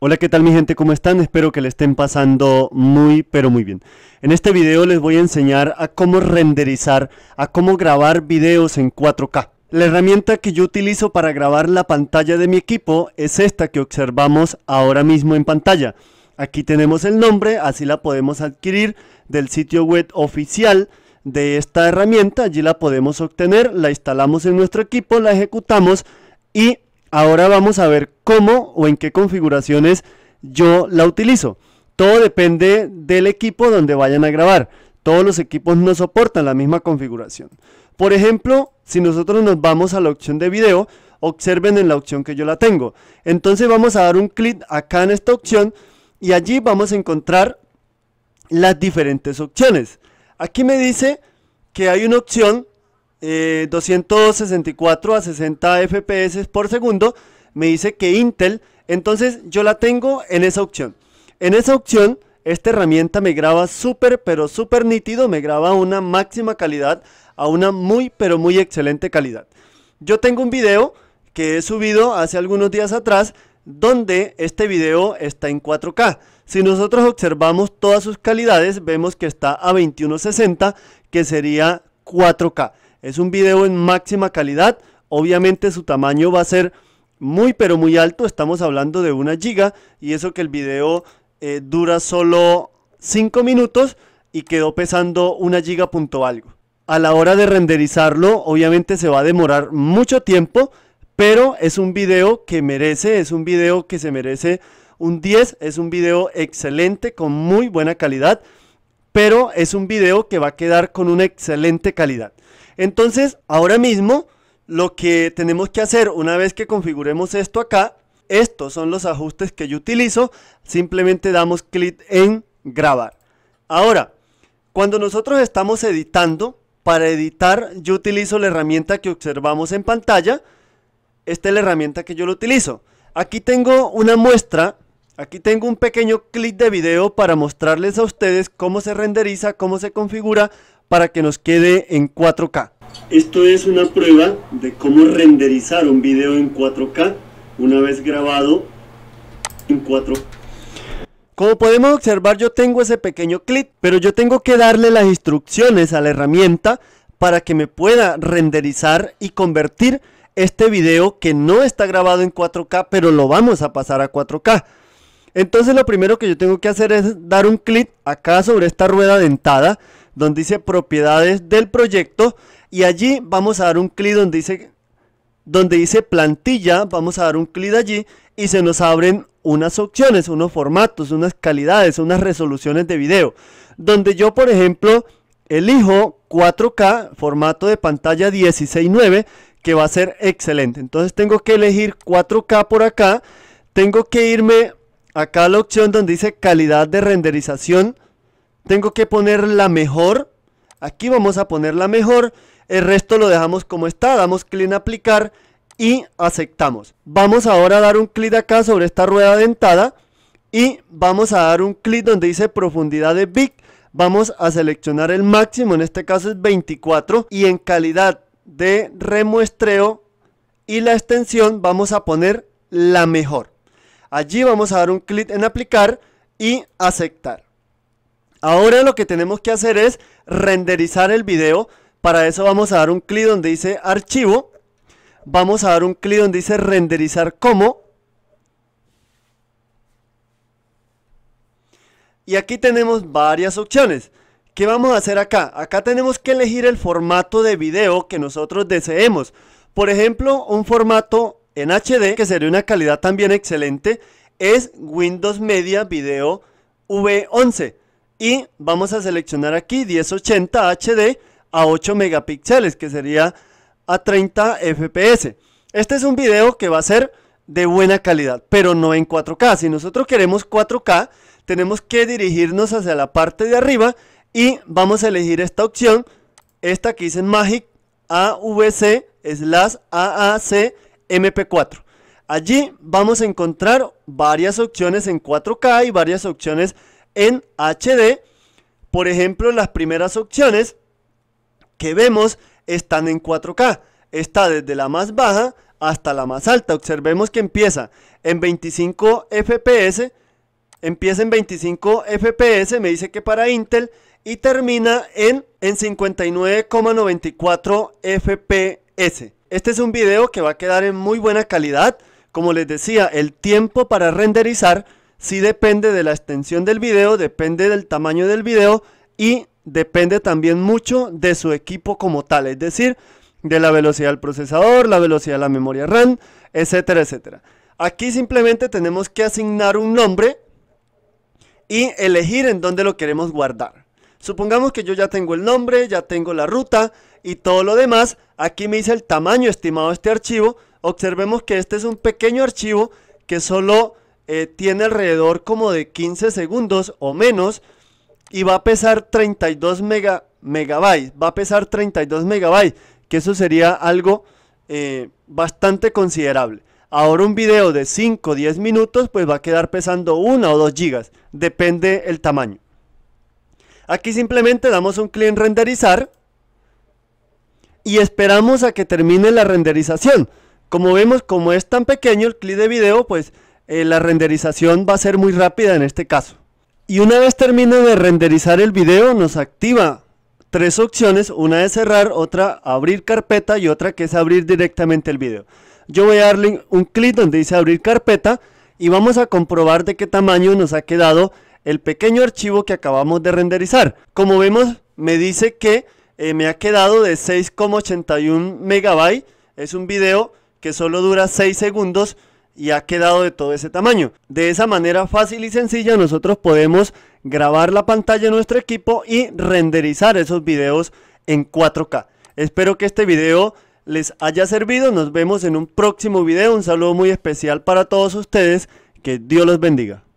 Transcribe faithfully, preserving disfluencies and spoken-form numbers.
Hola, ¿qué tal mi gente? ¿Cómo están? Espero que le estén pasando muy, pero muy bien. En este video les voy a enseñar a cómo renderizar, a cómo grabar videos en cuatro K. La herramienta que yo utilizo para grabar la pantalla de mi equipo es esta que observamos ahora mismo en pantalla. Aquí tenemos el nombre, así la podemos adquirir del sitio web oficial de esta herramienta. Allí la podemos obtener, la instalamos en nuestro equipo, la ejecutamos y ahora vamos a ver cómo o en qué configuraciones yo la utilizo. Todo depende del equipo donde vayan a grabar. Todos los equipos no soportan la misma configuración. Por ejemplo, si nosotros nos vamos a la opción de video, observen en la opción que yo la tengo. Entonces vamos a dar un clic acá en esta opción y allí vamos a encontrar las diferentes opciones. Aquí me dice que hay una opción Eh, doscientos sesenta y cuatro a sesenta F P S por segundo, me dice que Intel, entonces yo la tengo en esa opción. En esa opción, esta herramienta me graba súper, pero súper nítido, me graba a una máxima calidad, a una muy, pero muy excelente calidad. Yo tengo un video que he subido hace algunos días atrás, donde este video está en cuatro K. Si nosotros observamos todas sus calidades, vemos que está a veintiuno sesenta, que sería cuatro K. Es un video en máxima calidad, obviamente su tamaño va a ser muy pero muy alto, estamos hablando de una giga y eso que el video eh, dura solo cinco minutos y quedó pesando una giga punto algo. A la hora de renderizarlo obviamente se va a demorar mucho tiempo, pero es un video que merece, es un video que se merece un diez, es un video excelente con muy buena calidad, pero es un video que va a quedar con una excelente calidad. Entonces, ahora mismo, lo que tenemos que hacer una vez que configuremos esto acá, estos son los ajustes que yo utilizo, simplemente damos clic en grabar. Ahora, cuando nosotros estamos editando, para editar yo utilizo la herramienta que observamos en pantalla, esta es la herramienta que yo lo utilizo. Aquí tengo una muestra, aquí tengo un pequeño clip de video para mostrarles a ustedes cómo se renderiza, cómo se configura, para que nos quede en cuatro K. Esto es una prueba de cómo renderizar un video en cuatro K una vez grabado en cuatro K. Como podemos observar, yo tengo ese pequeño clip, pero yo tengo que darle las instrucciones a la herramienta para que me pueda renderizar y convertir este video que no está grabado en cuatro K, pero lo vamos a pasar a cuatro K. Entonces lo primero que yo tengo que hacer es dar un clic acá sobre esta rueda dentada donde dice propiedades del proyecto y allí vamos a dar un clic donde dice, donde dice plantilla, vamos a dar un clic allí y se nos abren unas opciones, unos formatos, unas calidades, unas resoluciones de video, donde yo por ejemplo elijo cuatro K, formato de pantalla dieciséis nueve, que va a ser excelente. Entonces tengo que elegir cuatro K por acá, tengo que irme acá a la opción donde dice calidad de renderización, tengo que poner la mejor, aquí vamos a poner la mejor, el resto lo dejamos como está, damos clic en aplicar y aceptamos. Vamos ahora a dar un clic acá sobre esta rueda dentada y vamos a dar un clic donde dice profundidad de bit, vamos a seleccionar el máximo, en este caso es veinticuatro y en calidad de remuestreo y la extensión vamos a poner la mejor. Allí vamos a dar un clic en aplicar y aceptar. Ahora lo que tenemos que hacer es renderizar el video. Para eso vamos a dar un clic donde dice archivo. Vamos a dar un clic donde dice renderizar como. Y aquí tenemos varias opciones. ¿Qué vamos a hacer acá? Acá tenemos que elegir el formato de video que nosotros deseemos. Por ejemplo, un formato en H D, que sería una calidad también excelente, es Windows Media Video V once. Y vamos a seleccionar aquí diez ochenta H D a ocho megapíxeles, que sería a treinta F P S. Este es un video que va a ser de buena calidad, pero no en cuatro K. Si nosotros queremos cuatro K, tenemos que dirigirnos hacia la parte de arriba y vamos a elegir esta opción, esta que dice Magic A V C slash A A C M P cuatro. Allí vamos a encontrar varias opciones en cuatro K y varias opciones en H D. Por ejemplo, las primeras opciones que vemos están en cuatro K. Está desde la más baja hasta la más alta. Observemos que empieza en veinticinco F P S, empieza en veinticinco F P S, me dice que para Intel, y termina en, en cincuenta y nueve coma noventa y cuatro F P S. Este es un video que va a quedar en muy buena calidad. Como les decía, el tiempo para renderizar sí depende de la extensión del video, depende del tamaño del video y depende también mucho de su equipo como tal, es decir, de la velocidad del procesador, la velocidad de la memoria RAM, etcétera, etcétera. Aquí simplemente tenemos que asignar un nombre y elegir en dónde lo queremos guardar. Supongamos que yo ya tengo el nombre, ya tengo la ruta y todo lo demás. Aquí me dice el tamaño estimado de este archivo. Observemos que este es un pequeño archivo que solo eh, tiene alrededor como de quince segundos o menos y va a pesar treinta y dos megabytes, va a pesar treinta y dos megabytes, que eso sería algo eh, bastante considerable. Ahora un video de cinco o diez minutos pues va a quedar pesando uno o dos gigas, depende el tamaño. Aquí simplemente damos un clic en renderizar y esperamos a que termine la renderización. Como vemos, como es tan pequeño el clic de video, pues eh, la renderización va a ser muy rápida en este caso. Y una vez termine de renderizar el video, nos activa tres opciones, una es cerrar, otra abrir carpeta y otra que es abrir directamente el video. Yo voy a darle un clic donde dice abrir carpeta y vamos a comprobar de qué tamaño nos ha quedado el pequeño archivo que acabamos de renderizar. Como vemos, me dice que eh, me ha quedado de seis coma ochenta y uno megabytes, es un video que solo dura seis segundos y ha quedado de todo ese tamaño. De esa manera fácil y sencilla nosotros podemos grabar la pantalla de nuestro equipo y renderizar esos videos en cuatro K. Espero que este video les haya servido, nos vemos en un próximo video, un saludo muy especial para todos ustedes, que Dios los bendiga.